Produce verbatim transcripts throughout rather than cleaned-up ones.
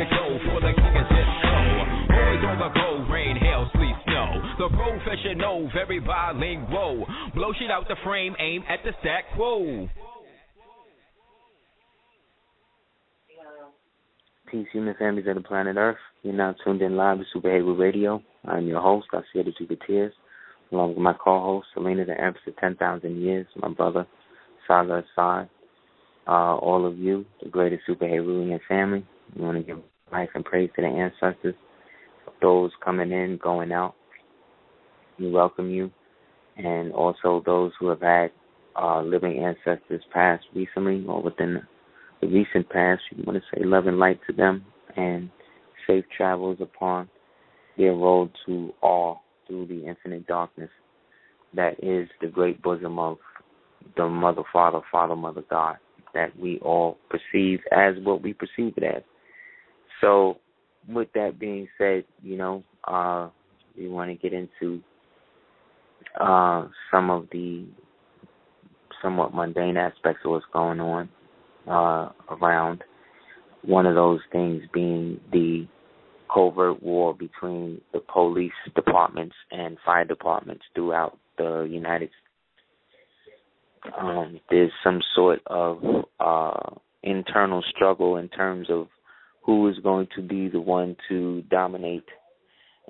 and go for the king and just go. Boys on the go, rain, hail, sleet, snow. The professional, very bilingual. Blow shit out the frame, aim at the stack, whoa. Peace, human families of the planet Earth. You're now tuned in live to Super Heru Radio. I'm your host, Aseer the Duke of Tiers, along with my co-host, Selena, the Empress of ten thousand years, my brother, Saga Asad, uh, all of you, the greatest Super Heru in your family. We want to give life and praise to the ancestors, those coming in, going out. We welcome you, and also those who have had uh, living ancestors pass recently or within the The recent past. We want to say love and light to them, and safe travels upon their road to all through the infinite darkness that is the great bosom of the Mother, Father, Father, Mother, God, that we all perceive as what we perceive it as. So with that being said, you know, uh, we want to get into uh, some of the somewhat mundane aspects of what's going on. Uh, around one of those things being the covert war between the police departments and fire departments throughout the United States. Um, there's some sort of uh, internal struggle in terms of who is going to be the one to dominate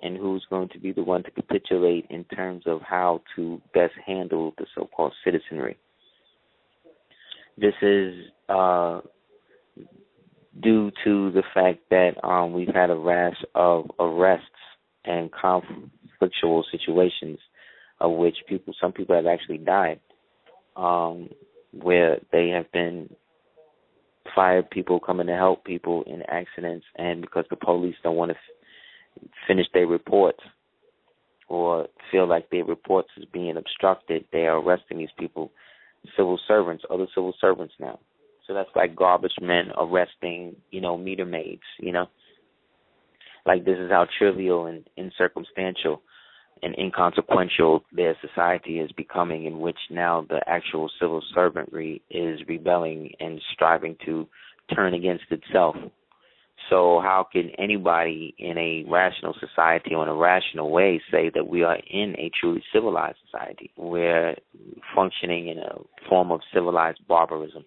and who's going to be the one to capitulate in terms of how to best handle the so-called citizenry. This is uh, due to the fact that um, we've had a rash of arrests and conflictual situations, of which people, some people have actually died, um, where they have been fire people coming to help people in accidents, and because the police don't want to f- finish their reports or feel like their reports is being obstructed, they are arresting these people. Civil servants, other civil servants now. So that's like garbage men arresting, you know, meter maids, you know. Like, this is how trivial and incircumstantial and inconsequential their society is becoming, in which now the actual civil servantry is rebelling and striving to turn against itself. So how can anybody in a rational society or in a rational way say that we are in a truly civilized society? We're functioning in a form of civilized barbarism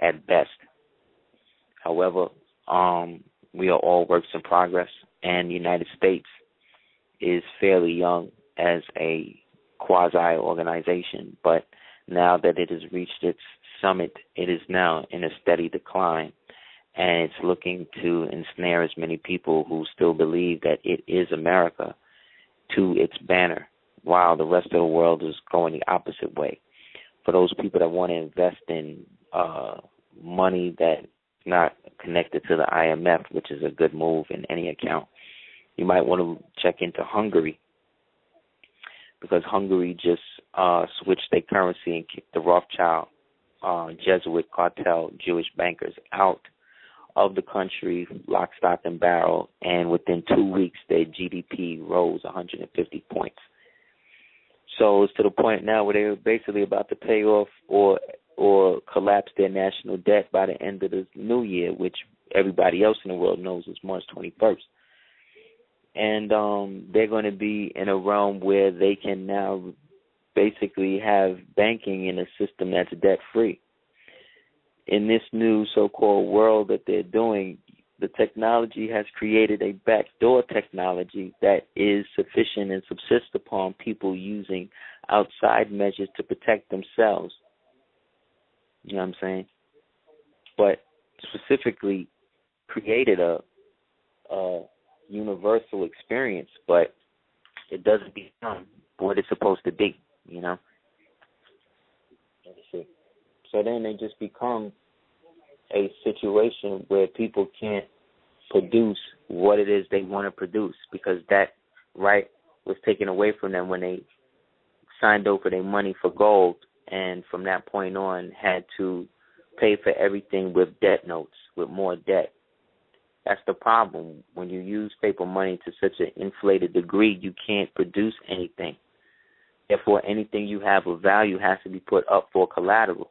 at best. However, um, we are all works in progress, and the United States is fairly young as a quasi-organization, but now that it has reached its summit, it is now in a steady decline. And it's looking to ensnare as many people who still believe that it is America to its banner, while the rest of the world is going the opposite way. For those people that want to invest in uh, money that's not connected to the I M F, which is a good move in any account, you might want to check into Hungary, because Hungary just uh, switched their currency and kicked the Rothschild, uh, Jesuit cartel, Jewish bankers out of the country, lock, stock, and barrel, and within two weeks, their G D P rose one hundred fifty points. So it's to the point now where they're basically about to pay off or or collapse their national debt by the end of the new year, which everybody else in the world knows is March twenty-first. And um, they're going to be in a realm where they can now basically have banking in a system that's debt-free. In this new so-called world that they're doing, the technology has created a backdoor technology that is sufficient and subsists upon people using outside measures to protect themselves. You know what I'm saying? But specifically created a, a universal experience, but it doesn't become what it's supposed to be, you know? Let me see. So then they just become a situation where people can't produce what it is they want to produce, because that right was taken away from them when they signed over their money for gold, and from that point on had to pay for everything with debt notes, with more debt. That's the problem. When you use paper money to such an inflated degree, you can't produce anything. Therefore, anything you have of value has to be put up for collateral.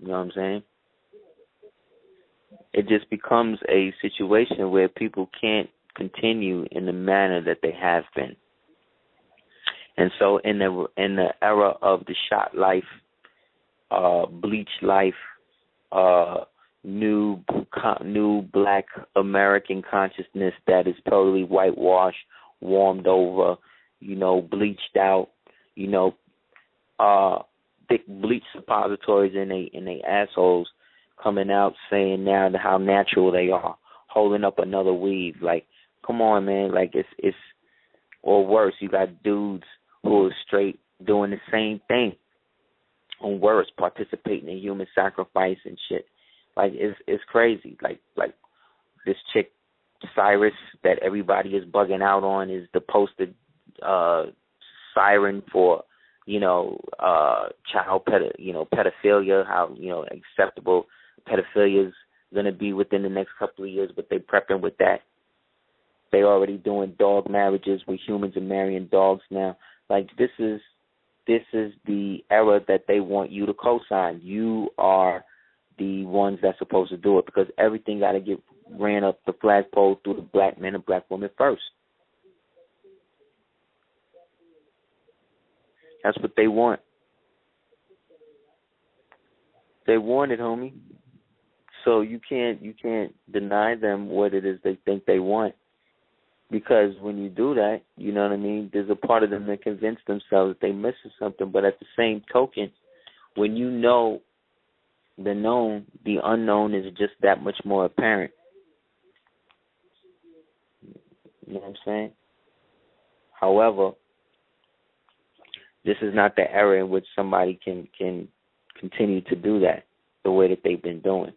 You know what I'm saying? it just becomes a situation where people can't continue in the manner that they have been. And so in the in the era of the shot life, uh, bleach life, uh, new new black American consciousness that is totally whitewashed, warmed over, you know, bleached out, you know, uh, thick bleach suppositories in they in they assholes coming out saying now how natural they are, holding up another weave. Like, come on, man. Like it's it's or worse, you got dudes who are straight doing the same thing, and worse, participating in human sacrifice and shit. Like it's it's crazy. Like like this chick Cyrus that everybody is bugging out on is the posted uh, siren for you know uh, child pedo you know pedophilia. How you know acceptable pedophilia is going to be within the next couple of years, but they prepping with that. They already doing dog marriages where humans are marrying dogs now. Like this is this is the era that they want you to co-sign. You are the ones that's supposed to do it because everything got to get ran up the flagpole through the black men and black women first. That's what they want. They want it, homie. So you can't you can't deny them what it is they think they want. Because when you do that, you know what I mean, there's a part of them that convince themselves that they're missing something. But at the same token, when you know the known, the unknown is just that much more apparent. You know what I'm saying? However, this is not the era in which somebody can, can continue to do that the way that they've been doing.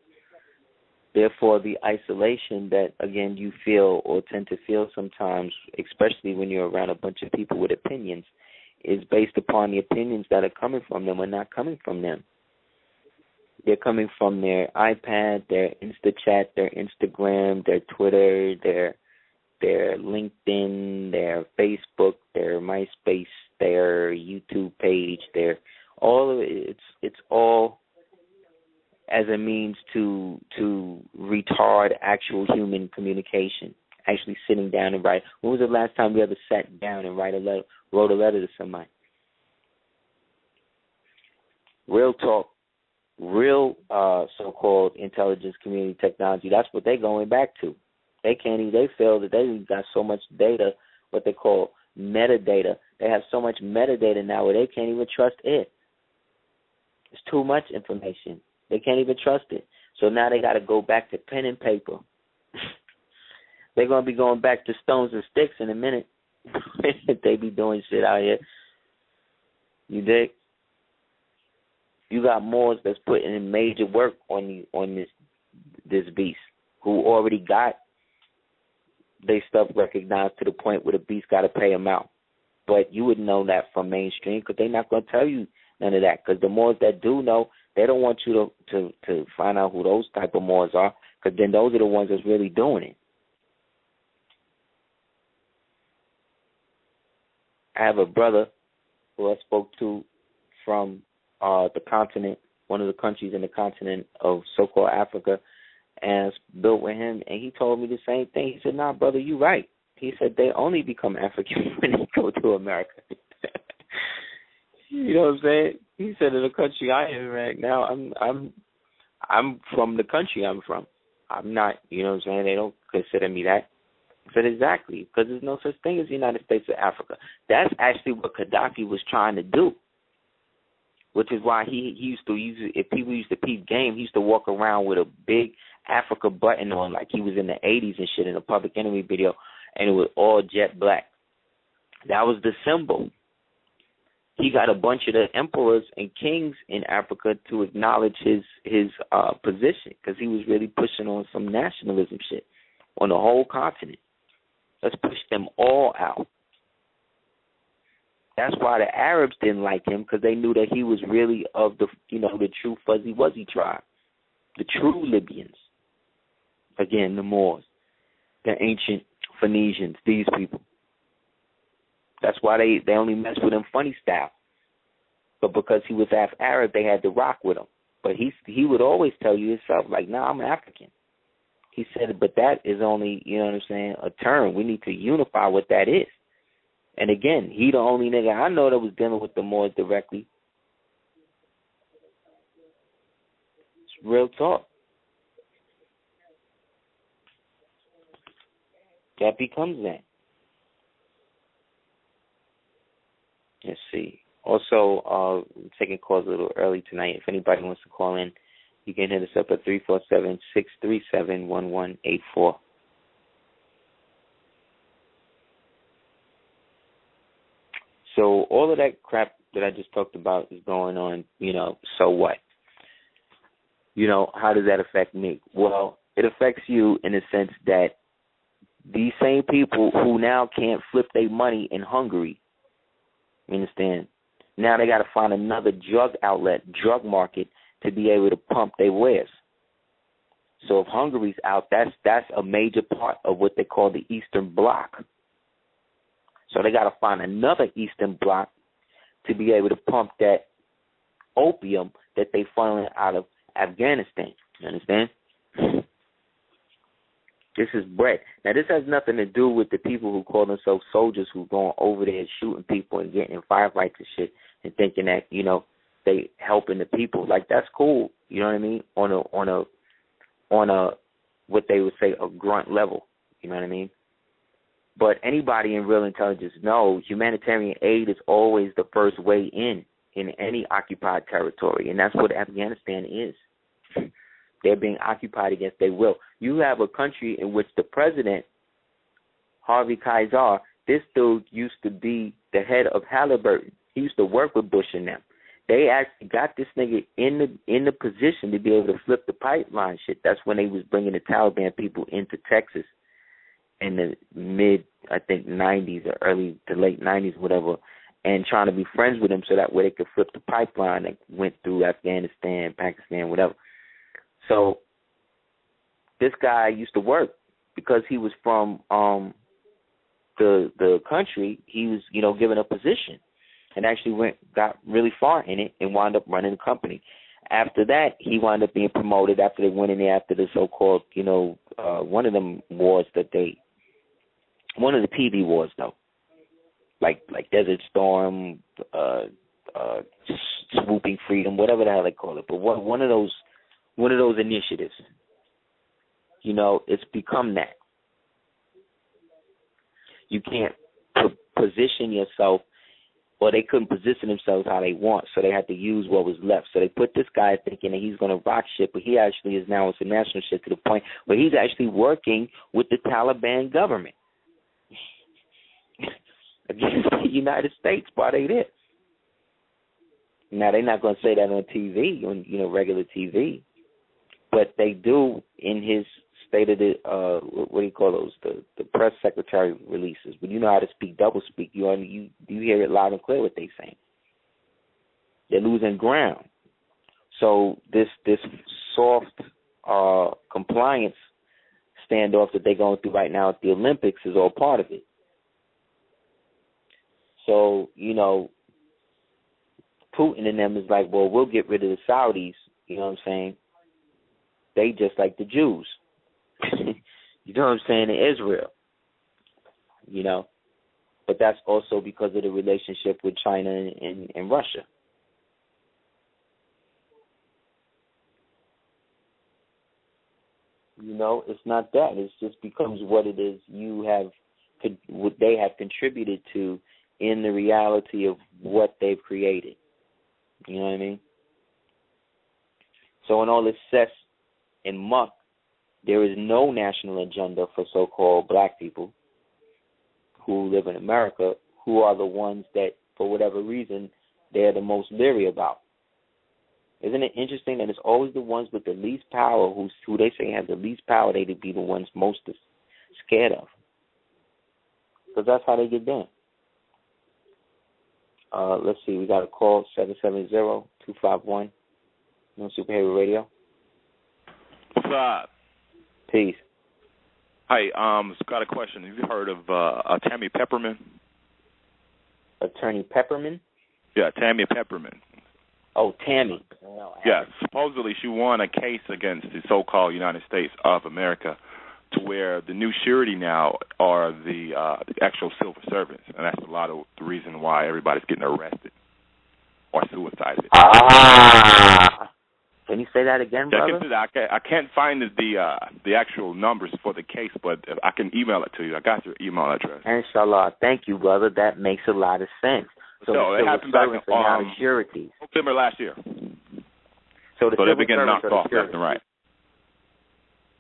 Therefore, the isolation that, again, you feel or tend to feel sometimes, especially when you're around a bunch of people with opinions, is based upon the opinions that are coming from them or not coming from them. They're coming from their iPad, their InstaChat, their Instagram, their Twitter, their their LinkedIn, their Facebook, their MySpace, their YouTube page, their all of it. It's it's all as a means to to retard actual human communication, actually sitting down and writing. When was the last time we ever sat down and write a letter, wrote a letter to somebody? Real talk, real uh, so-called intelligence, community, technology, that's what they're going back to. They can't even, they feel that they've got so much data, what they call metadata. They have so much metadata now where they can't even trust it. It's too much information. They can't even trust it. So now they got to go back to pen and paper. They're going to be going back to stones and sticks in a minute. They be doing shit out here. You dig? You got Moors that's putting in major work on the, on this this beast who already got their stuff recognized to the point where the beast got to pay them out. But you would know that from mainstream because they're not going to tell you none of that because the Moors that do know, they don't want you to, to, to find out who those type of Moors are because then those are the ones that's really doing it. I have a brother who I spoke to from uh, the continent, one of the countries in the continent of so-called Africa, and I built with him, and he told me the same thing. He said, nah, brother, you right. He said, they only become African when they go to America. You know what I'm saying? He said, in the country I am right now, I'm I'm I'm from the country I'm from. I'm not, you know what I'm saying? They don't consider me that. I said, exactly, because there's no such thing as the United States of Africa. That's actually what Gaddafi was trying to do, which is why he, he used to use, if people used to peep game, he used to walk around with a big Africa button on like he was in the eighties and shit in a Public Enemy video, and it was all jet black. That was the symbol. He got a bunch of the emperors and kings in Africa to acknowledge his his uh, position because he was really pushing on some nationalism shit on the whole continent. Let's push them all out. That's why the Arabs didn't like him because they knew that he was really of the you know the true fuzzy wuzzy tribe, the true Libyans. Again, the Moors, the ancient Phoenicians, these people. That's why they, they only messed with him funny style. But because he was half Arab, they had to rock with him. But he he would always tell you himself, like, nah, I'm African. He said, but that is only, you know what I'm saying, a term. We need to unify what that is. And again, he the only nigga I know that was dealing with the Moors directly. It's real talk. That becomes that. Let's see. Also, uh, taking calls a little early tonight. If anybody wants to call in, you can hit us up at three four seven, six three seven, one one eight four. So all of that crap that I just talked about is going on, you know, so what? You know, how does that affect me? Well, it affects you in the sense that these same people who now can't flip their money in Hungary, you understand? Now they got to find another drug outlet, drug market, to be able to pump their wares. So if Hungary's out, that's that's a major part of what they call the Eastern Bloc. So they got to find another Eastern Bloc to be able to pump that opium that they funneling out of Afghanistan. You understand? This is bread. Now, this has nothing to do with the people who call themselves soldiers who going over there and shooting people and getting in firefights and shit and thinking that, you know, they helping the people. Like, that's cool. You know what I mean? On a, on a, on a, what they would say, a grunt level. You know what I mean? But anybody in real intelligence knows humanitarian aid is always the first way in, in any occupied territory. And that's what Afghanistan is. They're being occupied against their will. You have a country in which the president, Harvey Karzai, this dude used to be the head of Halliburton. He used to work with Bush and them. They actually got this nigga in the in the position to be able to flip the pipeline shit. That's when they was bringing the Taliban people into Texas in the mid, I think, nineties or early to late nineties, whatever, and trying to be friends with them so that way they could flip the pipeline that went through Afghanistan, Pakistan, whatever. So this guy used to work because he was from um, the the country. He was, you know, given a position and actually went got really far in it and wound up running the company. After that, he wound up being promoted after they went in there after the so-called, you know, uh, one of them wars that they, one of the P B wars though, like like Desert Storm, uh, uh, Swooping Freedom, whatever the hell they call it. But one one of those. One of those initiatives, you know, it's become that. You can't p- position yourself, or they couldn't position themselves how they want, so they had to use what was left. So they put this guy thinking that he's going to rock shit, but he actually is now on some national shit to the point where he's actually working with the Taliban government against the United States, but they did. Now, they're not going to say that on T V, on, you know, regular T V. But they do in his state of the, uh, what do you call those, the, the press secretary releases. When you know how to speak double speak, you, only, you you hear it loud and clear what they're saying. They're losing ground. So this this soft uh, compliance standoff that they're going through right now at the Olympics is all part of it. So, you know, Putin and them is like, well, we'll get rid of the Saudis. You know what I'm saying? They just like the Jews. You know what I'm saying? In Israel. You know? But that's also because of the relationship with China and, and, and Russia. You know, it's not that. It just becomes what it is you have, what they have contributed to in the reality of what they've created. You know what I mean? So in all this cess and muck, there is no national agenda for so-called black people who live in America, who are the ones that, for whatever reason, they're the most leery about. Isn't it interesting that it's always the ones with the least power, who, who they say have the least power, they to be the ones most scared of? Because that's how they get done. Uh, let's see, we got a call, seven seven zero, two five one, on Superhero Radio. What's up? Peace. Hi, um, got a question. Have you heard of uh, uh, Tammy Pepperman? Attorney Pepperman? Yeah, Tammy Pepperman. Oh, Tammy. No, yeah, supposedly she won a case against the so-called United States of America, to where the new surety now are the, uh, the actual civil servants, and that's a lot of the reason why everybody's getting arrested or suicided. Ah. Can you say that again, yeah, brother? I can do that. I, can, I can't find the uh, the actual numbers for the case, but I can email it to you. I got your email address. Inshallah. Thank you, brother. That makes a lot of sense. So, so it happened back in um, September last year. So, the so they began knocked off left and right.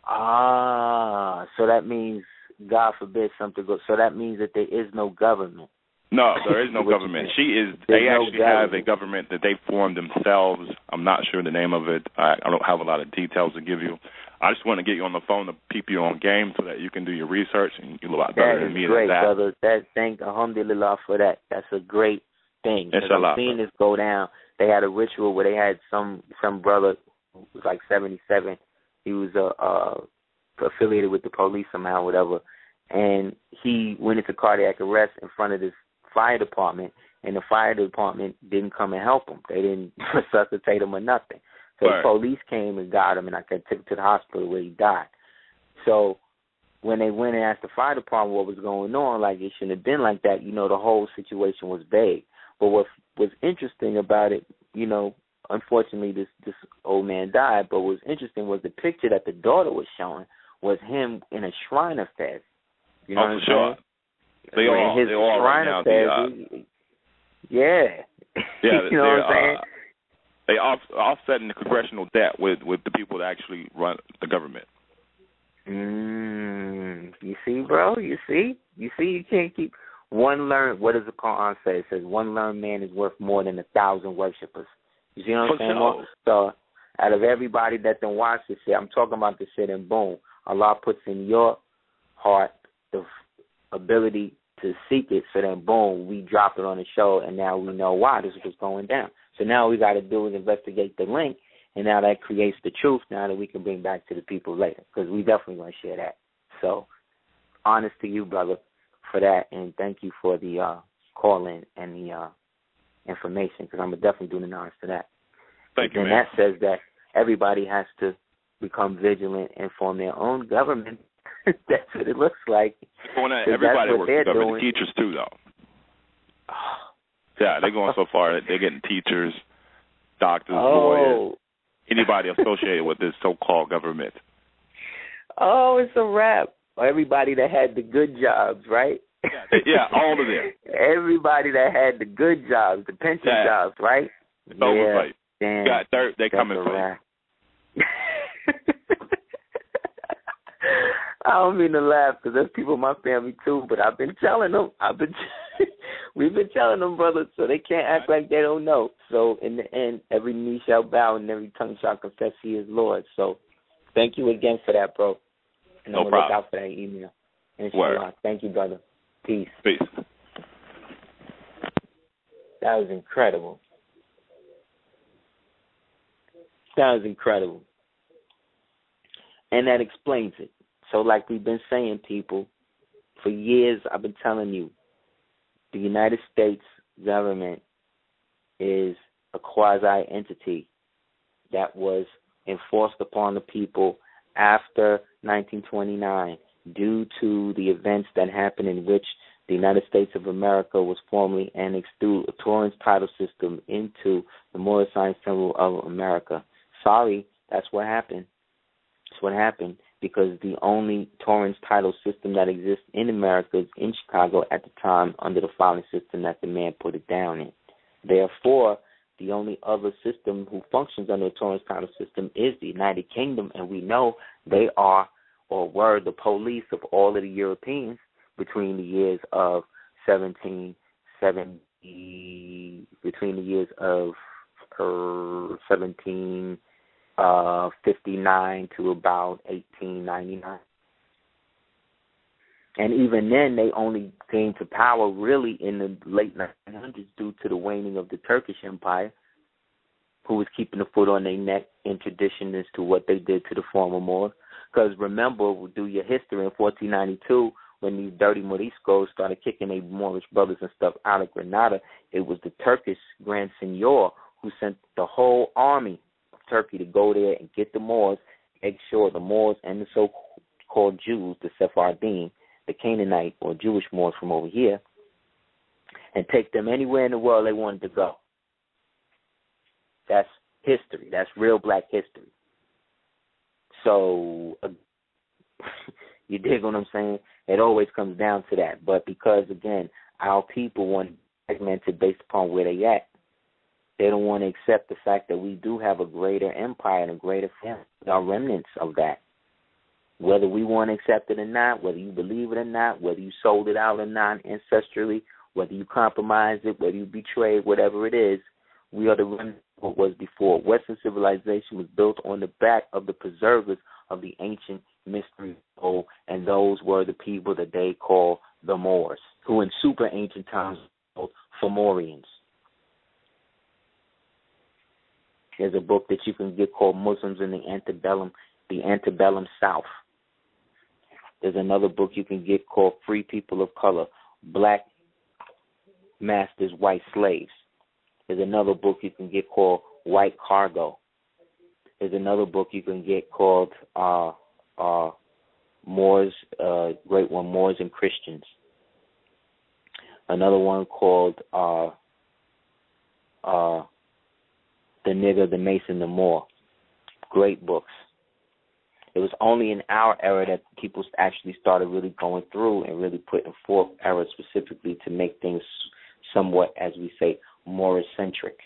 Ah, so that means, God forbid, something goes. So that means that there is no government. No, there is no government. She is. There's they actually no have a government that they formed themselves. I'm not sure the name of it. I, I don't have a lot of details to give you. I just want to get you on the phone to keep you on game so that you can do your research and you're a lot better that than me great, than that. Brother. That thank Alhamdulillah for that. That's a great thing. I've seen this go down. They had a ritual where they had some some brother who was like seventy-seven. He was uh, uh, affiliated with the police somehow, whatever, and he went into cardiac arrest in front of this fire department, and the fire department didn't come and help him. They didn't resuscitate him or nothing. So right. The police came and got him, and I took him to the hospital where he died. So when they went and asked the fire department what was going on, like it shouldn't have been like that, you know, the whole situation was vague. But what was interesting about it, you know, unfortunately this, this old man died, but what was interesting was the picture that the daughter was showing was him in a shrine of fast. You know oh, what I'm sure. saying? They all, his they all right now, says, the, uh, yeah. Yeah, you know what I'm saying? Uh, they off, offsetting the congressional debt with, with the people that actually run the government. Mm, you see, bro? You see? You see? You can't keep one learned. What does the Quran say? It says one learned man is worth more than a thousand worshippers. You see what I'm For saying? Sure. So out of everybody that done watch this shit, I'm talking about this shit, and boom, Allah puts in your heart the ability to seek it, so then boom, we dropped it on the show, and now we know why this is what's going down. So now we got to do is investigate the link, and now that creates the truth. Now that we can bring back to the people later, because we definitely want to share that. So, honest to you, brother, for that, and thank you for the uh, call in and the uh, information, because I'm definitely doing an honest to that. Thank you, man. And that says that everybody has to become vigilant and form their own government. That's what it looks like. Going at everybody works for government. Doing. Teachers too, though. Yeah, they're going so far that they're getting teachers, doctors, oh. lawyers, anybody associated with this so-called government. Oh, it's a wrap. Everybody that had the good jobs, right? Yeah, they, yeah all of them. Everybody that had the good jobs, the pension yeah. jobs, right? It's yeah, over for you. Got third, they coming for you. I don't mean to laugh because there's people in my family too, but I've been telling them. I've been, we've been telling them, brother, so they can't act like they don't know. So in the end, every knee shall bow and every tongue shall confess He is Lord. So thank you again for that, bro. And no I'm problem. Look out for that email. Inshallah. Thank you, brother. Peace. Peace. That was incredible. That was incredible. And that explains it. So like we've been saying, people, for years I've been telling you, the United States government is a quasi-entity that was enforced upon the people after nineteen twenty-nine due to the events that happened in which the United States of America was formally annexed through a Torrens title system into the Moorish Science Temple of America. Sorry, that's what happened. That's what happened. Because the only Torrens title system that exists in America is in Chicago at the time under the filing system that the man put it down in. Therefore, the only other system who functions under the Torrens title system is the United Kingdom, and we know they are or were the police of all of the Europeans between the years of seventeen seventy, between the years of uh, seventeen. Uh, fifty-nine to about eighteen ninety-nine. And even then, they only came to power really in the late nineteen hundreds due to the waning of the Turkish Empire, who was keeping the foot on their neck in tradition as to what they did to the former Moors. Because remember, we'll do your history in fourteen ninety-two, when these dirty Moriscos started kicking their Moorish brothers and stuff out of Granada, it was the Turkish Grand Seigneur who sent the whole army of Turkey to go there and get the Moors, make sure the Moors and the so-called Jews, the Sephardim, the Canaanite or Jewish Moors from over here, and take them anywhere in the world they wanted to go. That's history. That's real black history. So uh, you dig what I'm saying? It always comes down to that. But because, again, our people want to be segmented based upon where they at. They don't want to accept the fact that we do have a greater empire and a greater family. There are remnants of that. Whether we want to accept it or not, whether you believe it or not, whether you sold it out or not ancestrally, whether you compromise it, whether you betray it, whatever it is, we are the remnants of what was before. Western civilization was built on the back of the preservers of the ancient mystery soul, and those were the people that they call the Moors, who in super ancient times were called Fomorians. There's a book that you can get called Muslims in the Antebellum, the Antebellum South. There's another book you can get called Free People of Color, Black Masters, White Slaves. There's another book you can get called White Cargo. There's another book you can get called uh, uh, Moors, uh, Great One, Moors and Christians. Another one called uh, uh, The Nigger, The Mason, The Moor. Great books. It was only in our era that people actually started really going through and really putting forth errors specifically to make things somewhat, as we say, Moorish-centric.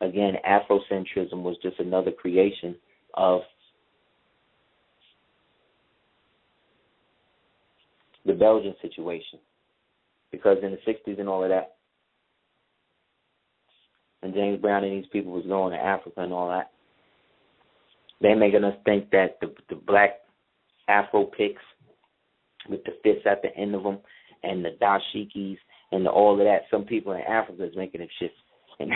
Again, Afrocentrism was just another creation of the Belgian situation, because in the sixties and all of that, and James Brown and these people was going to Africa and all that, they're making us think that the, the black Afro pics with the fists at the end of them and the dashikis and the, all of that, some people in Africa is making them shit. And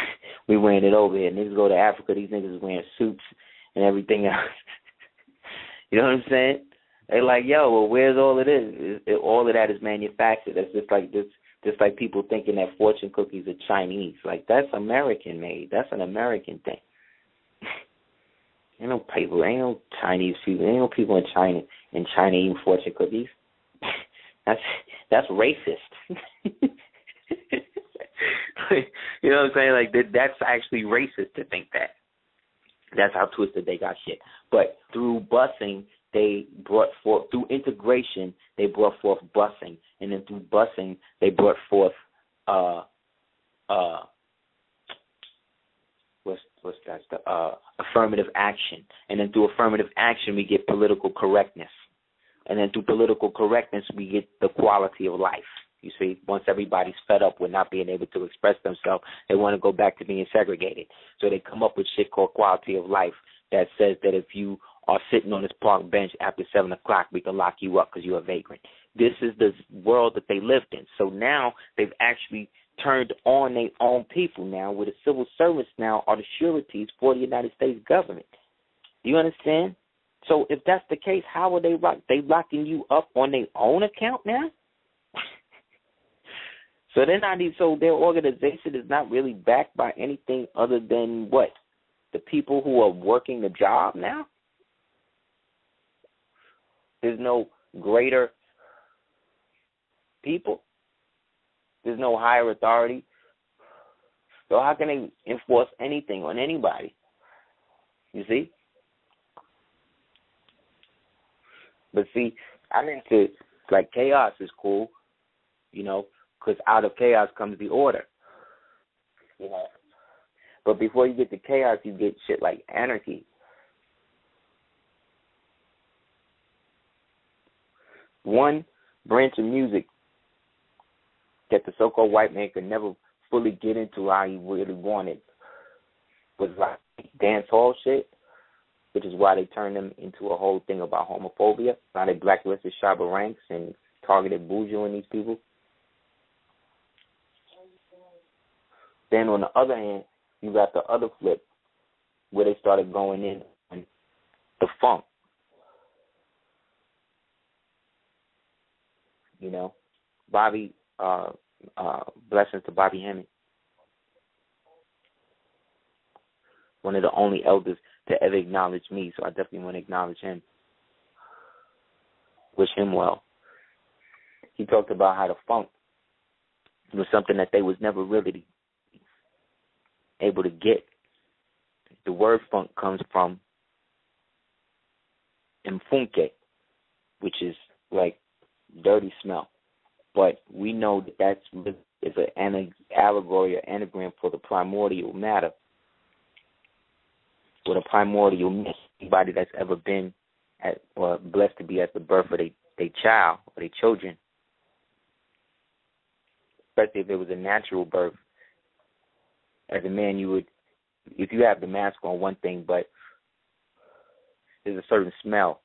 we wearing it over here. Niggas go to Africa, these niggas is wearing suits and everything else. You know what I'm saying? They're like, yo, well, where's all of this? It, it, all of that is manufactured. That's just like this, just like people thinking that fortune cookies are Chinese. Like, that's American made. That's an American thing. Ain't no people, ain't no Chinese people, ain't no people in China in China eating fortune cookies. That's that's racist. You know what I'm saying? Like that, that's actually racist to think that. That's how twisted they got shit. But through busing, they brought forth, through integration, they brought forth busing, and then through busing, they brought forth uh uh what's what's that? The uh, affirmative action, and then through affirmative action, we get political correctness. And then through political correctness, we get the quality of life. You see, once everybody's fed up with not being able to express themselves, they want to go back to being segregated. So they come up with shit called quality of life that says that if you are sitting on this park bench after seven o'clock, we can lock you up because you're a vagrant. This is the world that they lived in. So now they've actually turned on their own people now, where the civil servants now are the sureties for the United States government. Do you understand? So if that's the case, how are they lock? They locking you up on their own account now? So they're not even, so their organization is not really backed by anything other than what? The people who are working the job now? There's no greater people. There's no higher authority. So how can they enforce anything on anybody? You see? But see, I'm into, like, chaos is cool, you know, because out of chaos comes the order, you know. But before you get to chaos, you get shit like anarchy, one branch of music that the so-called white man could never fully get into how he really wanted was like dance hall shit, which is why they turned them into a whole thing about homophobia. Now they blacklisted Shabba Ranks and targeted Buju and these people. Then on the other hand, you got the other flip where they started going in on the funk. You know, Bobby, uh, uh, blessings to Bobby Hemming. one of the only elders to ever acknowledge me, so I definitely want to acknowledge him. Wish him well. He talked about how the funk was something that they was never really able to get. The word funk comes from infunke, which is like dirty smell. But we know that that's is an allegory or anagram for the primordial matter, for the primordial myth. Anybody that's ever been at, or blessed to be at the birth of their child or their children, especially if it was a natural birth. As a man, you would, if you have the mask on, one thing, but there's a certain smell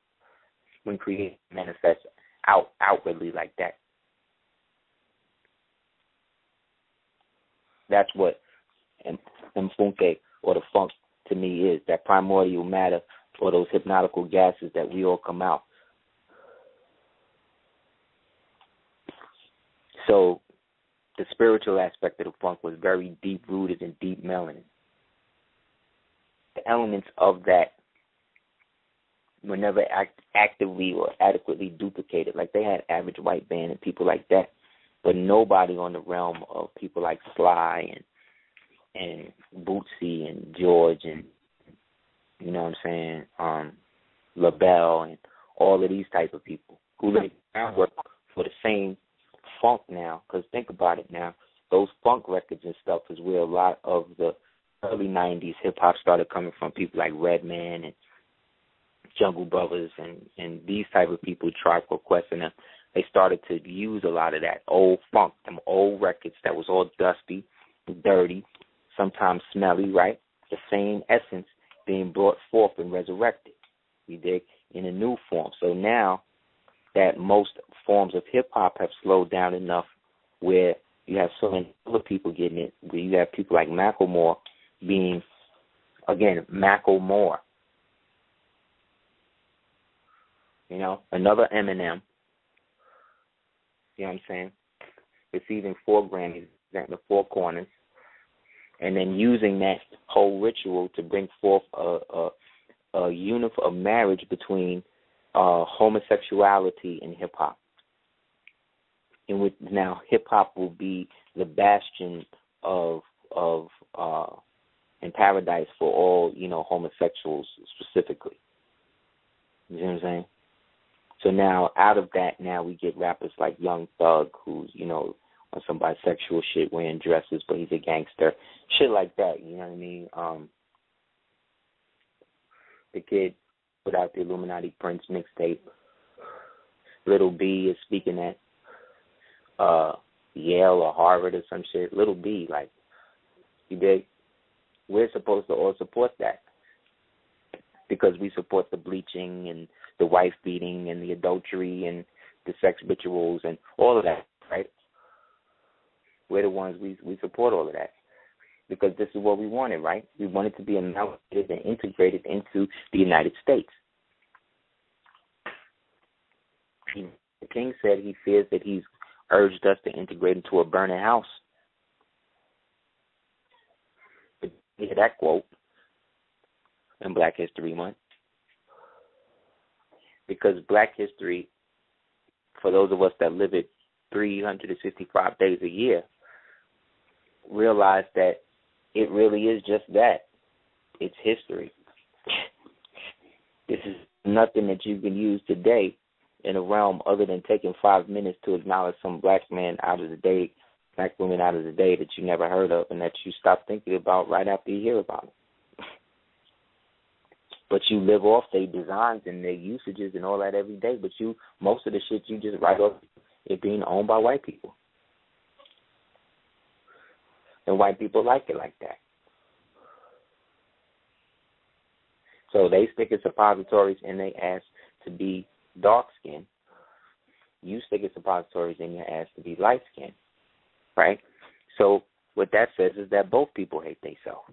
when creation manifests out outwardly like that. That's what mfunke, or the funk, to me is, that primordial matter or those hypnotical gases that we all come out. So the spiritual aspect of the funk was very deep-rooted and deep melanin. The elements of that were never act- actively or adequately duplicated. Like, they had Average White Band and people like that, but nobody on the realm of people like Sly and and Bootsy and George and, you know what I'm saying, um, LaBelle and all of these type of people who laid the groundwork for the same funk now, because think about it now, those funk records and stuff is where a lot of the early nineties hip-hop started coming from, people like Redman and Jungle Brothers and, and these type of people, Tribe Called Quest, and them. They started to use a lot of that old funk, them old records that was all dusty, dirty, sometimes smelly, right? The same essence being brought forth and resurrected, you dig, in a new form. So now that most forms of hip-hop have slowed down enough where you have so many other people getting it, where you have people like Macklemore being, again, Macklemore. You know, another Eminem. You know what I'm saying? Receiving four Grammys in the Four Corners, and then using that whole ritual to bring forth a, a, a unit of marriage between uh, homosexuality and hip-hop. And with, now hip-hop will be the bastion of of uh, and paradise for all, you know, homosexuals specifically. You know what I'm saying? So now out of that, now we get rappers like Young Thug, who's, you know, on some bisexual shit, wearing dresses, but he's a gangster, shit like that, you know what I mean? Um, the kid put out the Illuminati Prince mixtape. Little B is speaking at uh, Yale or Harvard or some shit. Little B, like, you dig? We're supposed to all support that, because we support the bleaching and the wife beating and the adultery and the sex rituals and all of that, right? We're the ones, we we support all of that, because this is what we wanted, right? We wanted to be amalgamated and integrated into the United States. He, the king said he fears that he's urged us to integrate into a burning house. But you hear that quote in Black History Month, because Black history, for those of us that live it three hundred sixty-five days a year, realize that it really is just that. It's history. This is nothing that you can use today in a realm other than taking five minutes to acknowledge some black man out of the day, black woman out of the day that you never heard of and that you stop thinking about right after you hear about it. But you live off their designs and their usages and all that every day, but you most of the shit you just write off it being owned by white people. And white people like it like that. So they stick at suppositories in their ass to be dark-skinned. You stick at suppositories in your ass to be light-skinned, right? So what that says is that both people hate themselves.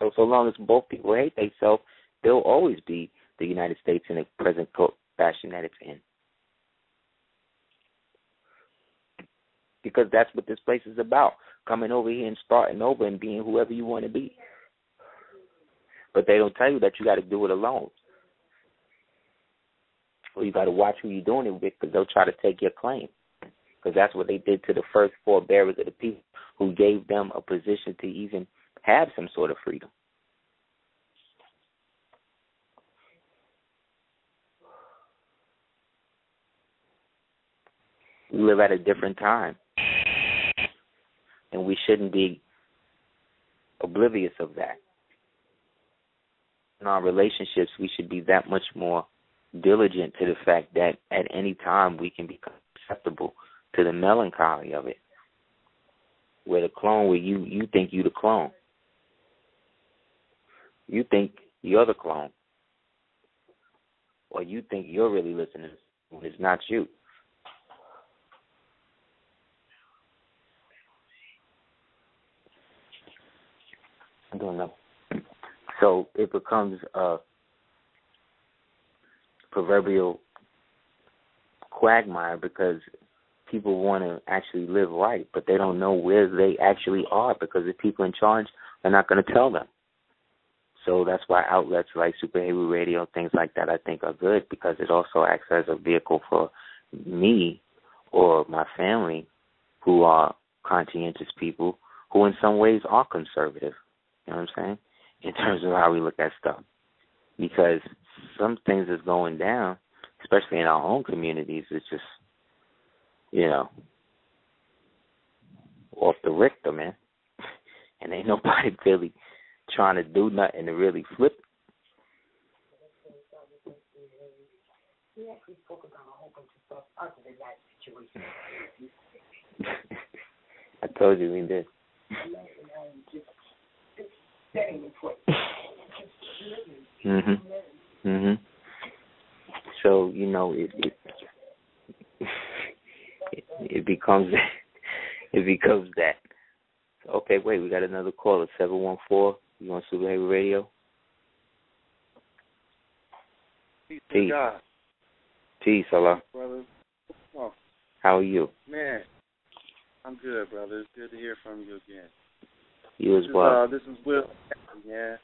So so long as both people hate themselves, they'll always be the United States in the present fashion that it's in. Because that's what this place is about, coming over here and starting over and being whoever you want to be. But they don't tell you that you got to do it alone. Or you got to watch who you're doing it with, because they'll try to take your claim. Because that's what they did to the first four bearers of the people, who gave them a position to even have some sort of freedom. We live at a different time, and we shouldn't be oblivious of that. In our relationships, we should be that much more diligent to the fact that at any time we can become susceptible to the melancholy of it. Where the clone, where you, you think you the clone. You think you're the clone. Or you think you're really listening when it's not you. I don't know. So it becomes a proverbial quagmire, because people want to actually live right, but they don't know where they actually are, because the people in charge are not going to tell them. So that's why outlets like Super Heru Radio, things like that, I think are good, because it also acts as a vehicle for me or my family, who are conscientious people, who in some ways are conservative. You know what I'm saying? In terms of how we look at stuff. Because some things that's going down, especially in our own communities, is just, you know, off the Richter, man. And ain't nobody really trying to do nothing to really flip it. We actually spoke about a whole bunch of stuff other than that situation. I told you we did. Mhm. Mhm. So you know it, it, it, it becomes it becomes that. So, okay, wait, we got another caller, seven one four. You on Super Heru Radio? Peace, peace, God. Peace, Allah. Brother, oh. How are you? Man, I'm good, brother. It's good to hear from you again. You as well. This is, uh, this is Will. Yeah.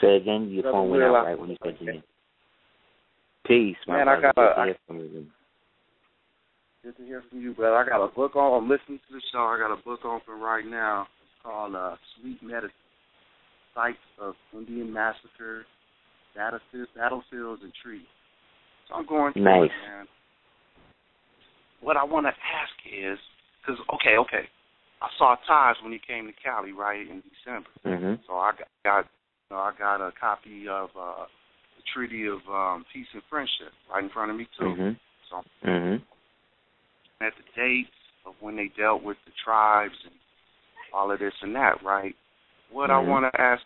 Say again. Your phone went out right when you said your name. Peace, my man. Brother. I got a, good, to hear I, good to hear from you, brother. I got a book on. I'm listening to the show. I got a book open right now. It's called uh, "Sweet Medicine: Sites of Indian Massacre, Battlefields, and Trees." So I'm going through nice. it, man. What I want to ask is, because okay, okay. I saw Taj when he came to Cali, right, in December. Mm-hmm. So I got you know, I got a copy of uh, the Treaty of um, Peace and Friendship right in front of me, too. Mm-hmm. So mm-hmm. at the dates of when they dealt with the tribes and all of this and that, right, what mm-hmm. I want to ask,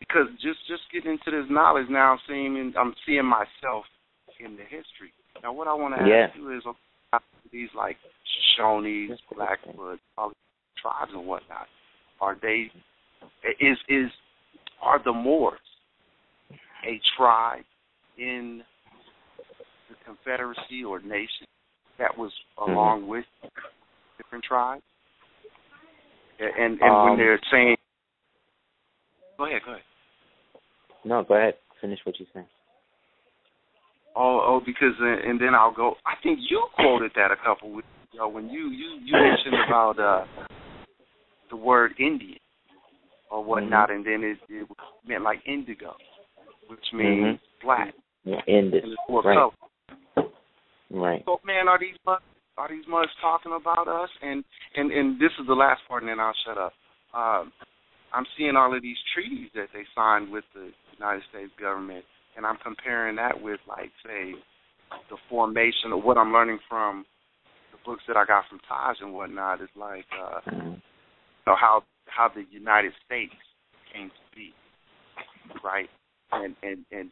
because just, just getting into this knowledge now, I'm seeing, I'm seeing myself in the history. Now, what I want to yeah. ask you is, these like Shoshones, Blackfoot, all these tribes and whatnot, are they? Is is are the Moors a tribe in the Confederacy or nation that was along mm-hmm. with different tribes? And and um, when they're saying, go ahead, go ahead. No, go ahead. Finish what you're saying. Oh, oh, because uh, and then I'll go. I think you quoted that a couple weeks ago when you you, you mentioned about uh, the word Indian or whatnot, mm-hmm. and then it, it meant like indigo, which means mm-hmm. black. Yeah, Indus. Right. Color. Right. So, man, are these mugs, are these mugs talking about us? And, and and this is the last part, and then I'll shut up. Um, I'm seeing all of these treaties that they signed with the United States government. And I'm comparing that with, like, say, the formation of what I'm learning from the books that I got from Taj and whatnot. Is like, uh, mm-hmm. you know, how how the United States came to be, right? And and and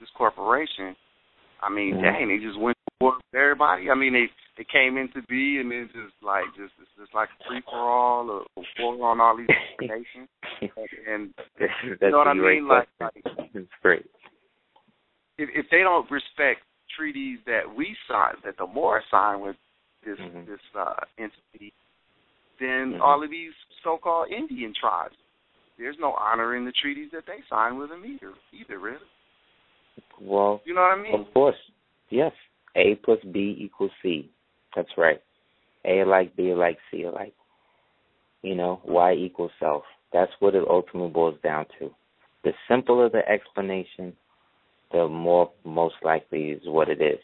this corporation, I mean, mm-hmm. dang, they just went to war with everybody. I mean, they they came into be, and then just like just it's just like a free for all, or a war on all these nations. And you know what I mean? Like, like, it's great. If, if they don't respect treaties that we signed, that the Moors signed with this mm-hmm. this uh, entity, then mm-hmm. all of these so-called Indian tribes There's no honor in the treaties that they signed with them either, either really. Well, you know what I mean? Of course, yes. A plus B equals C. That's right. A alike, B alike, C alike. You know, Y equals self. That's what it ultimately boils down to. The simpler the explanation, the more most likely is what it is.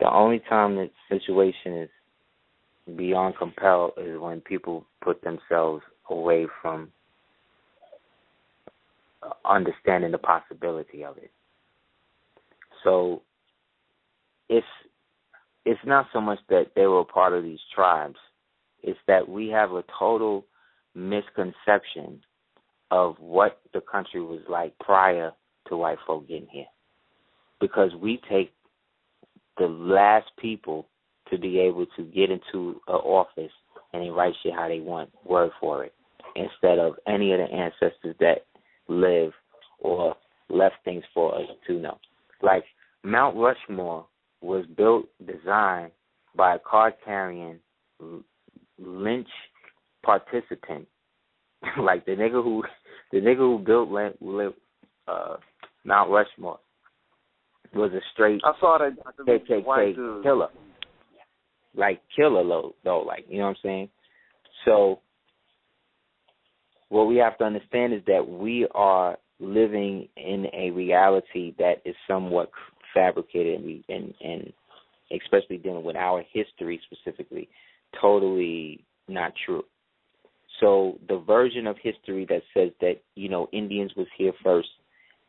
The only time that situation is beyond compelled is when people put themselves away from understanding the possibility of it. So it's it's not so much that they were a part of these tribes. It's that we have a total misconception of what the country was like prior to white folk getting here, because we take the last people to be able to get into an office and they write shit how they want, word for it, instead of any of the ancestors that live or left things for us to know. Like Mount Rushmore was built, designed by a card-carrying lynch participant. Like the nigga who the nigga who built uh, Mount Rushmore was a straight I saw that K K K killer. Like killer load, though, like, you know what I'm saying? So what we have to understand is that we are living in a reality that is somewhat fabricated, and, and, and especially dealing with our history specifically, totally not true. So the version of history that says that, you know, Indians was here first,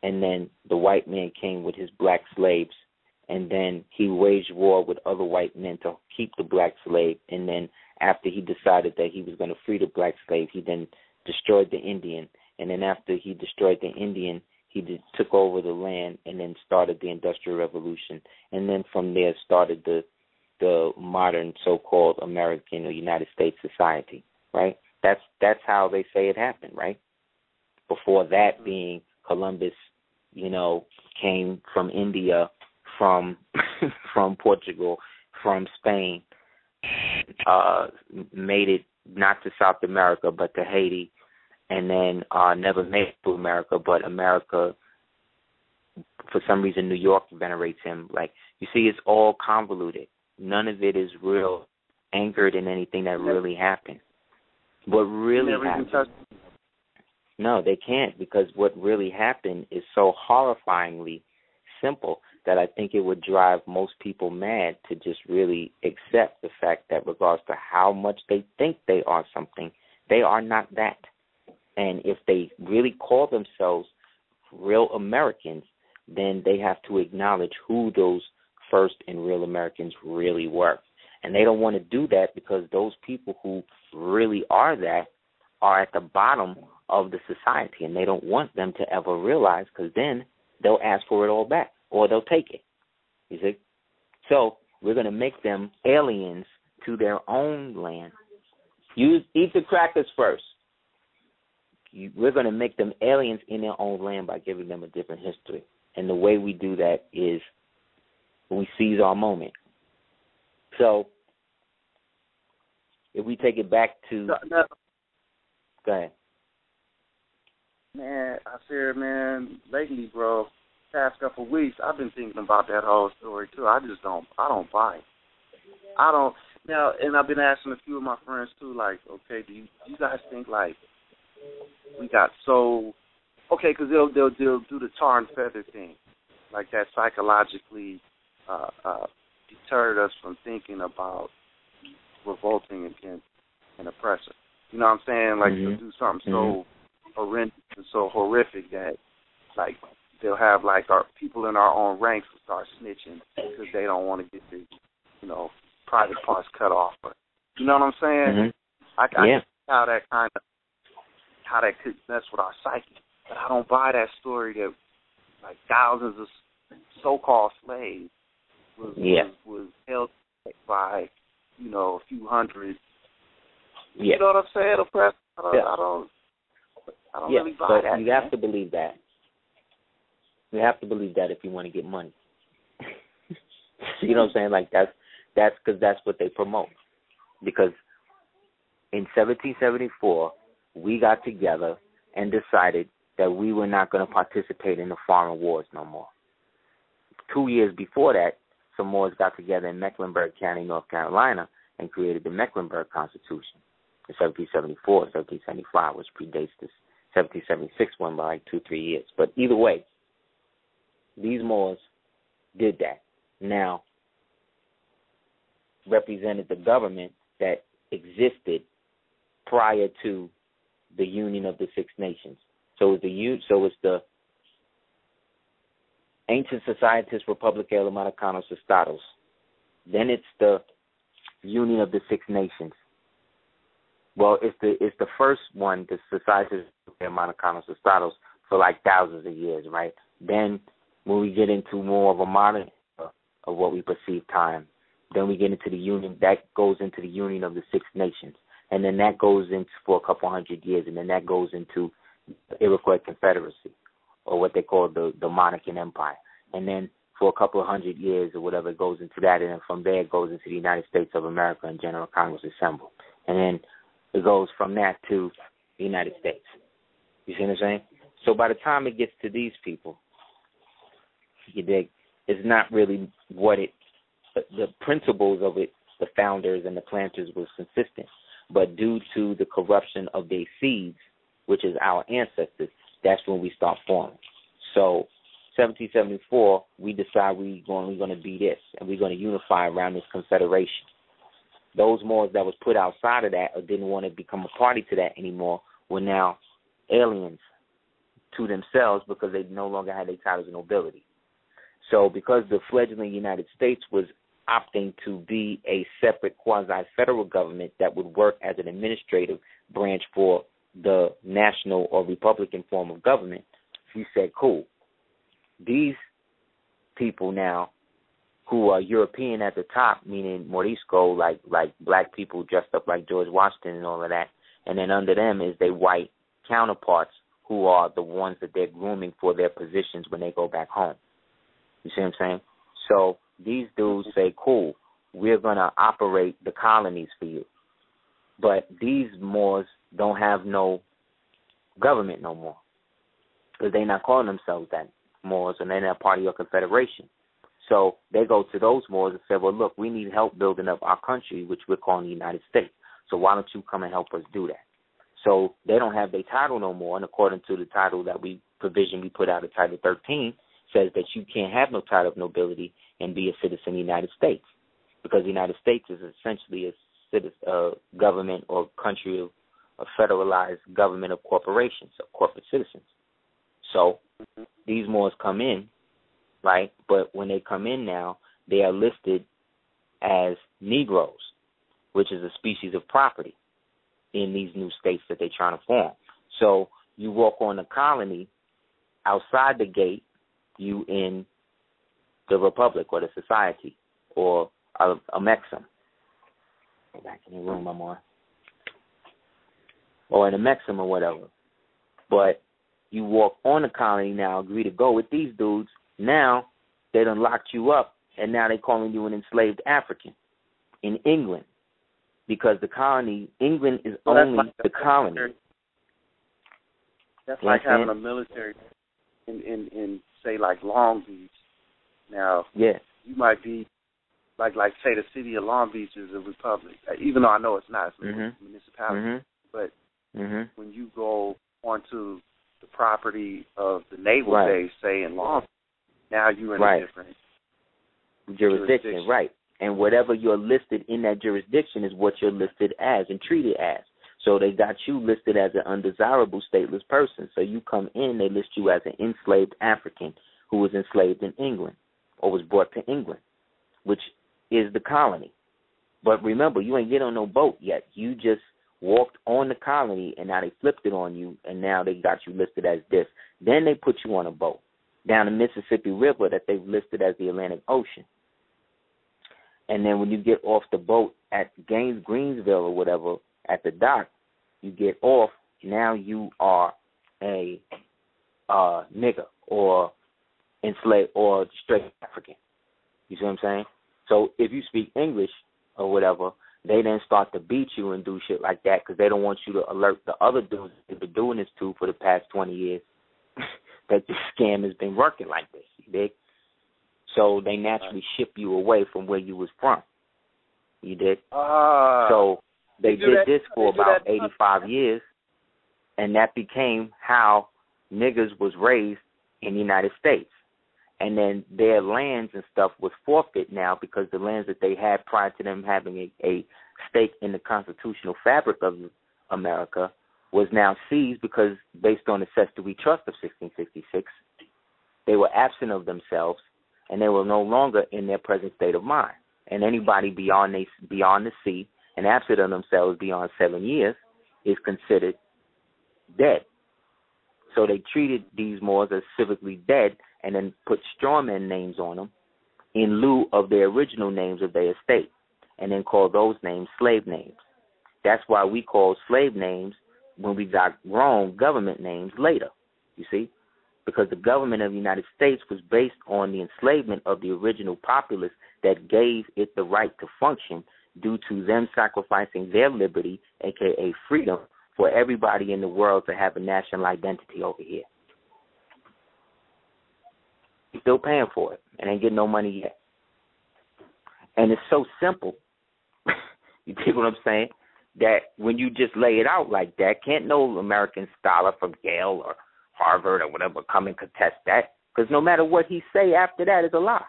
and then the white man came with his black slaves, and then he waged war with other white men to keep the black slave, and then after he decided that he was going to free the black slave, he then destroyed the Indian, and then after he destroyed the Indian, he did, took over the land and then started the Industrial Revolution, and then from there started the the modern so-called American or United States society, right? That's that's how they say it happened, right? Before that being Columbus, you know, came from India, from from Portugal, from Spain, uh, made it not to South America but to Haiti, and then uh, never made it to America, but America, for some reason, New York venerates him. Like, you see, it's all convoluted. None of it is real, anchored in anything that really happened. What really happened? No, they can't, because what really happened is so horrifyingly simple that I think it would drive most people mad to just really accept the fact that regards to how much they think they are something, they are not that. And if they really call themselves real Americans, then they have to acknowledge who those first and real Americans really were. And they don't want to do that because those people who really are that are at the bottom of the society, and they don't want them to ever realize, because then they'll ask for it all back. Or they'll take it, you see? So we're going to make them aliens to their own land. Use, eat the crackers first. You, we're going to make them aliens in their own land by giving them a different history. And the way we do that is we seize our moment. So if we take it back to... No, no. Go ahead. Man, I fear, man, lately, bro, past couple of weeks, I've been thinking about that whole story too. I just don't, I don't buy it. I don't now, and I've been asking a few of my friends too, like, okay, do you, do you guys think like we got so okay? Because they'll, they'll they'll do the tar and feather thing, like that psychologically uh, uh, deterred us from thinking about revolting against an oppressor. You know what I'm saying? Like mm-hmm. they'll do something mm-hmm. so horrendous and so horrific that like. They'll have, like, our people in our own ranks will start snitching because they don't want to get the, you know, private parts cut off. But you know what I'm saying? Mm-hmm. I, I yeah. how that kind of, how that could mess with our psyche. But I don't buy that story that, like, thousands of so-called slaves was, yeah. was, was held by, you know, a few hundred. Yeah. You know what I'm saying? Oppressed. I don't, yeah. I don't, I don't yeah. really buy but that. You man. have to believe that. You have to believe that if you want to get money. You know what I'm saying? Like that's that's because that's what they promote. Because in seventeen seventy-four, we got together and decided that we were not going to participate in the foreign wars no more. Two years before that, some Moors got together in Mecklenburg County, North Carolina, and created the Mecklenburg Constitution in seventeen seventy-four, seventeen seventy-five, which predates this seventeen seventy-six one by like two, three years. But either way, these Moors did that. Now, represented the government that existed prior to the Union of the Six Nations. So it's the so it's the Ancient Societas Republica de Americanos Estados. Then it's the Union of the Six Nations. Well, it's the it's the first one, the Societas Republica de Americanos Estados, for like thousands of years, right? Then when we get into more of a modern uh, of what we perceive time, then we get into the Union that goes into the Union of the Six Nations, and then that goes into for a couple hundred years, and then that goes into the Iroquois Confederacy, or what they call the, the Monarchan Empire. And then for a couple of hundred years or whatever, it goes into that, and then from there it goes into the United States of America and General Congress Assemble. And then it goes from that to the United States. You see what I'm saying? So by the time it gets to these people, you dig, it's not really what it, the principles of it, the founders and the planters was consistent. But due to the corruption of their seeds, which is our ancestors, that's when we start forming. So seventeen seventy-four, we decide we're going, we're going to be this, and we're going to unify around this confederation. Those Moors that was put outside of that or didn't want to become a party to that anymore were now aliens to themselves because they no longer had their titles of nobility. So because the fledgling United States was opting to be a separate quasi-federal government that would work as an administrative branch for the national or Republican form of government, he said, cool, these people now who are European at the top, meaning Morisco, like like black people dressed up like George Washington and all of that, and then under them is their white counterparts who are the ones that they're grooming for their positions when they go back home. You see what I'm saying? So these dudes say, cool, we're going to operate the colonies for you. But these Moors don't have no government no more because they're not calling themselves that Moors, and they're not part of your confederation. So they go to those Moors and say, well, look, we need help building up our country, which we're calling the United States. So why don't you come and help us do that? So they don't have their title no more, and according to the title that we provision we put out of Title thirteen, says that you can't have no title of nobility and be a citizen of the United States, because the United States is essentially a citizen, uh, government or country of a federalized government of corporations, of corporate citizens. So these Moors come in, right? But when they come in now, they are listed as Negroes, which is a species of property in these new states that they're trying to form. So you walk on the colony, outside the gate, you in the republic or the society or a, a Mexum. Go back in your room, my mom. Or in a Mexum or whatever. But you walk on the colony now, agree to go with these dudes. Now they done locked you up, and now they calling you an enslaved African in England, because the colony, England is well, only like the colony. Military. That's you like having a military in, in, in say, like Long Beach. Now, yes, you might be, like, like say the city of Long Beach is a republic, even though I know it's not. It's mm-hmm. a municipality. Mm-hmm. But mm-hmm. when you go onto the property of the naval right. base, say in Long Beach, now you're in right. a different jurisdiction, jurisdiction. Right. And whatever you're listed in that jurisdiction is what you're listed as and treated as. So they got you listed as an undesirable stateless person. So you come in, they list you as an enslaved African who was enslaved in England or was brought to England, which is the colony. But remember, you ain't get on no boat yet. You just walked on the colony, and now they flipped it on you, and now they got you listed as this. Then they put you on a boat down the Mississippi River that they've listed as the Atlantic Ocean. And then when you get off the boat at Gaines, Greensville or whatever, at the dock, you get off, now you are a uh, nigger or enslaved or straight African. You see what I'm saying? So if you speak English or whatever, they then start to beat you and do shit like that because they don't want you to alert the other dudes they've been doing this to for the past twenty years that this scam has been working like this, you dig? So they naturally ship you away from where you was from, you dig? Uh, so they, they did that, this for about eighty-five years, and that became how niggas was raised in the United States. And then their lands and stuff was forfeit now because the lands that they had prior to them having a, a stake in the constitutional fabric of America was now seized because, based on the Sesteri Trust of sixteen sixty-six, they were absent of themselves and they were no longer in their present state of mind. And anybody beyond, they, beyond the sea and absent of themselves beyond seven years is considered dead. So they treated these Moors as civically dead and then put strawman names on them in lieu of their original names of their estate, and then call those names slave names. That's why we call slave names, when we got wrong, government names later, you see, because the government of the United States was based on the enslavement of the original populace that gave it the right to function due to them sacrificing their liberty, a k a freedom, for everybody in the world to have a national identity over here. You're still paying for it and ain't getting no money yet. And it's so simple, you get what I'm saying, that when you just lay it out like that, can't no American scholar from Yale or Harvard or whatever come and contest that, because no matter what he say after that is a lie.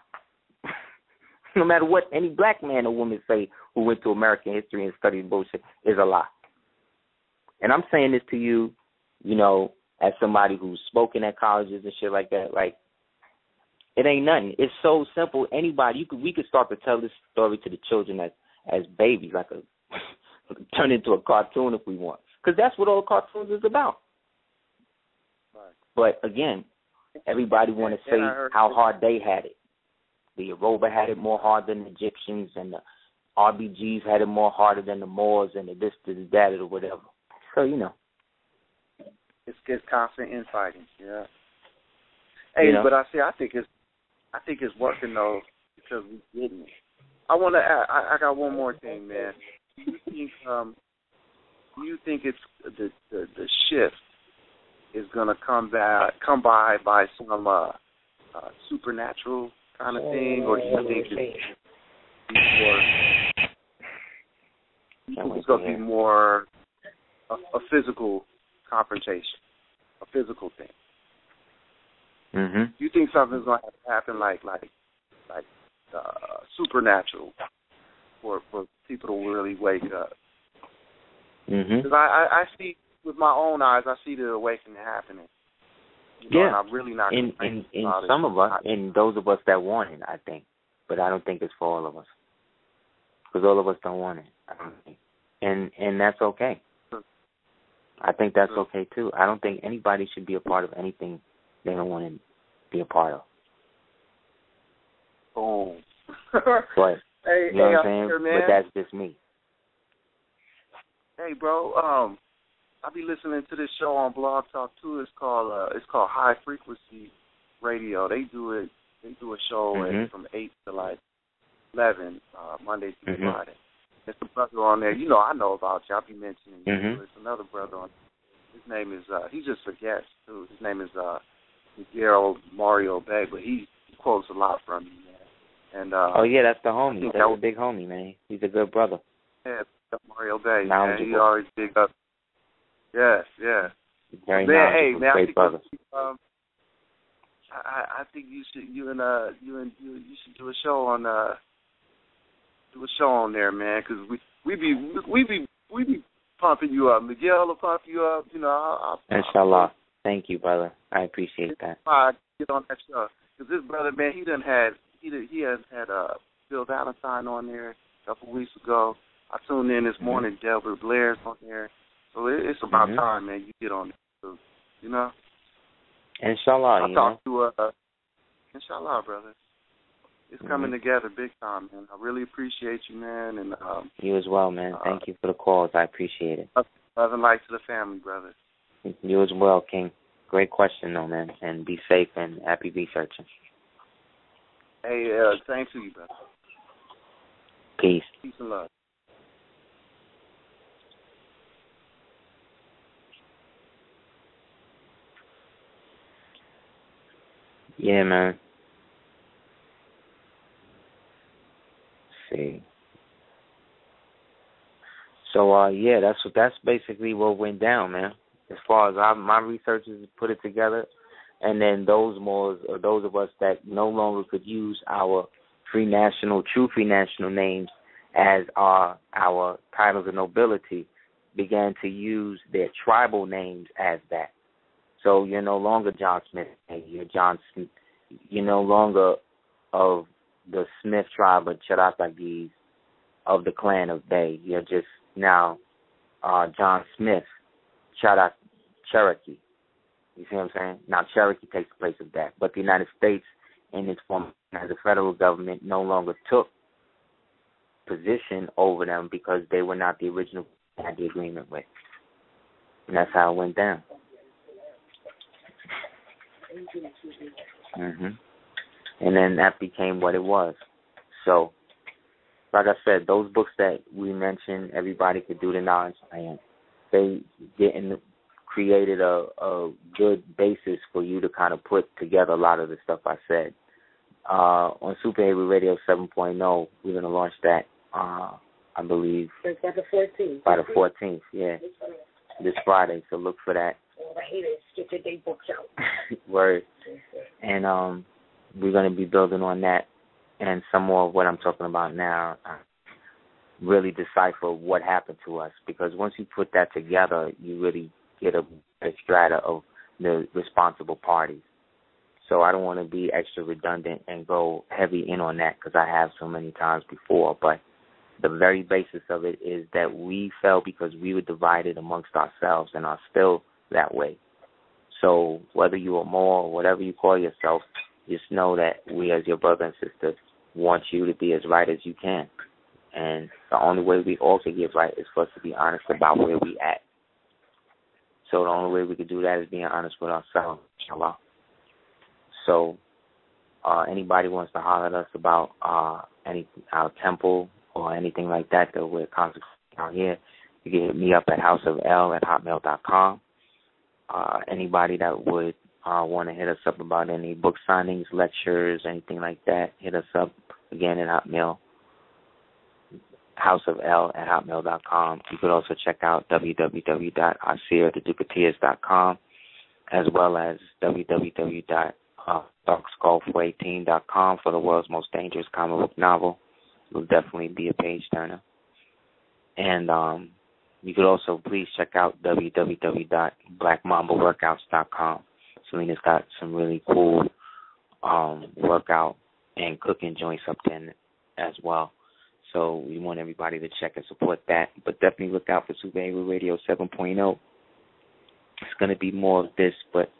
No matter what any black man or woman say who went to American history and studied bullshit is a lie. And I'm saying this to you, you know, as somebody who's spoken at colleges and shit like that. Like, it ain't nothing. It's so simple. Anybody, you could, we could start to tell this story to the children as, as babies, like a turn into a cartoon if we want, because that's what all cartoons is about. Right. But again, everybody want to say how hard they had it. The Yoruba had it more hard than the Egyptians, and the R B Gs had it more harder than the Moors, and the this, the that, or whatever. So, you know, it's just constant infighting. Yeah. Hey, you know? But I see. I think it's, I think it's working though, because we didn't. I want to add. I, I got one more thing, man. Do you think, um, do you think it's the, the the shift is gonna come by come by by some uh, uh, supernatural kind of thing, or do you think it's, it's, more, it's gonna be more A, a physical confrontation, a physical thing? Mm-hmm. You think something's going to have to happen like like like uh, supernatural for for people to really wake up? Because mm-hmm. I, I, I see with my own eyes, I see the awakening happening. You know, yeah, and I'm really not in in, in some it. of us, in those of us that want it, I think, but I don't think it's for all of us, because all of us don't want it. I don't think, and and that's okay. I think that's okay, too. I don't think anybody should be a part of anything they don't want to be a part of. Oh. But, hey, you know hey, what I'm saying? Here, man. But that's just me. Hey, bro, um, I'll be listening to this show on Blog Talk, too. It's called uh, it's called High Frequency Radio. They do it. They do a show mm-hmm. at, from eight to, like, eleven, uh, Monday through mm-hmm. Friday. There's a brother on there. You know, I know about you. I'll be mentioning you. Mm-hmm. There's another brother on there. His name is, uh, he's just a guest, too. His name is uh, Gerald Mario Bay, but he quotes a lot from you, man. And, uh, oh, yeah, that's the homie. That's that was, a big homie, man. He's a good brother. Yeah, Mario Bay, man. He always big up. Yes, yes. Very man, hey, man, great I brother. Think, um, I, I think you should, you and, uh, you and, you, you should do a show on, uh, do a show on there, man, because we we be we be we be pumping you up. Miguel will pump you up, you know. I'll, I'll, Inshallah, thank you, brother. I appreciate that. I get on that show because this brother, man, he done had he done, he has had uh, Bill Valentine on there a couple weeks ago. I tuned in this mm-hmm. morning. Delbert Blair's on there, so it, it's about mm-hmm. time, man. You get on there, you know. Inshallah, I talked to uh, Inshallah, brother. It's coming mm-hmm. together big time, man. I really appreciate you, man. And um, you as well, man. Thank uh, you for the calls. I appreciate it. Love and light to the family, brother. You as well, King. Great question, though, man. And be safe and happy researching. Hey, uh, same to you, brother. Peace. Peace and love. Yeah, man. Let's see. So, uh, yeah, that's what, that's basically what went down, man. As far as I, my researchers put it together, and then those more, or those of us that no longer could use our free national, true free national names as our our titles of nobility, began to use their tribal names as that. So you're no longer John Smith. You're Johnson. You're no longer of the Smith tribe of Cherokees of the clan of Bay. You're just now uh, John Smith, Cherokee. Cherokee. You see what I'm saying? Now Cherokee takes the place of that. But the United States, in its form as a federal government, no longer took position over them because they were not the original had the agreement with. And that's how it went down. Mm-hmm. And then that became what it was. So, like I said, those books that we mentioned, everybody could do the knowledge, and they didn't created a, a good basis for you to kind of put together a lot of the stuff I said. Uh, on Superhero Radio seven point oh, we're going to launch that, uh, I believe. It's by the fourteenth. By the fourteenth, yeah. This Friday. This Friday, so look for that. All the haters, get your day books out. Word. And um, we're going to be building on that and some more of what I'm talking about now. Uh, really decipher what happened to us, because once you put that together, you really get a, a strata of the responsible parties. So I don't want to be extra redundant and go heavy in on that, because I have so many times before, but the very basis of it is that we fell because we were divided amongst ourselves and are still that way. So whether you are Moor or whatever you call yourself, just know that we as your brother and sister want you to be as right as you can. And the only way we all can get right is for us to be honest about where we at. So the only way we can do that is being honest with ourselves. Inshallah. So uh, anybody wants to holler at us about uh, any our temple or anything like that that we're consecrating out here, you can hit me up at house of l at hotmail dot com. Uh, anybody that would uh, want to hit us up about any book signings, lectures, anything like that, hit us up again at Hotmail, house of l at hotmail dot com. You could also check out w w w dot aseer the duke of tiers dot com, as well as w w w dot dark skull for eighteen dot com for the world's most dangerous comic book novel. It will definitely be a page turner. And um, you could also please check out w w w dot black mamba workouts dot com. Selena's got some really cool um, workout and cooking joints up there as well. So we want everybody to check and support that. But definitely look out for Superhero Radio seven point oh. It's going to be more of this, but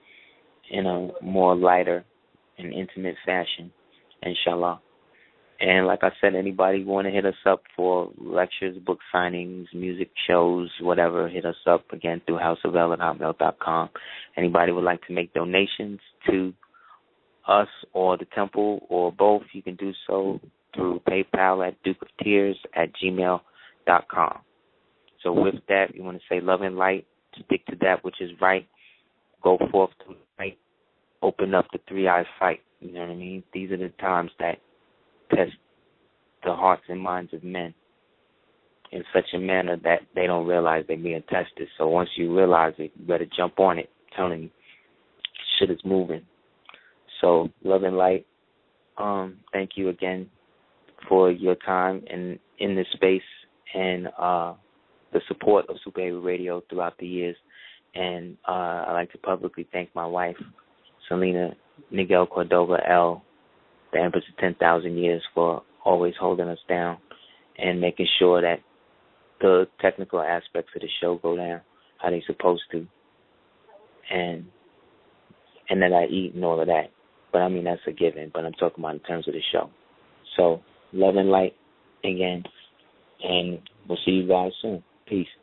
in a more lighter and intimate fashion, inshallah. And like I said, anybody who want to hit us up for lectures, book signings, music shows, whatever, hit us up again through house of l at hotmail dot com. Anybody would like to make donations to us or the temple or both, you can do so through PayPal at duke of tiers at gmail dot com. So with that, we want to say love and light, stick to that which is right, go forth to light, open up the three-eyed sight. You know what I mean? These are the times that test the hearts and minds of men in such a manner that they don't realize they're being tested. So once you realize it, you better jump on it. I'm telling you, shit is moving. So love and light. Um, thank you again for your time and in this space and uh, the support of Superhero Radio throughout the years. And uh, I'd like to publicly thank my wife, Selena Miguel Cordova L., the Empress of ten thousand years, for always holding us down and making sure that the technical aspects of the show go down how they're supposed to, and and that I eat and all of that. But, I mean, that's a given, but I'm talking about in terms of the show. So, love and light again, and we'll see you guys soon. Peace.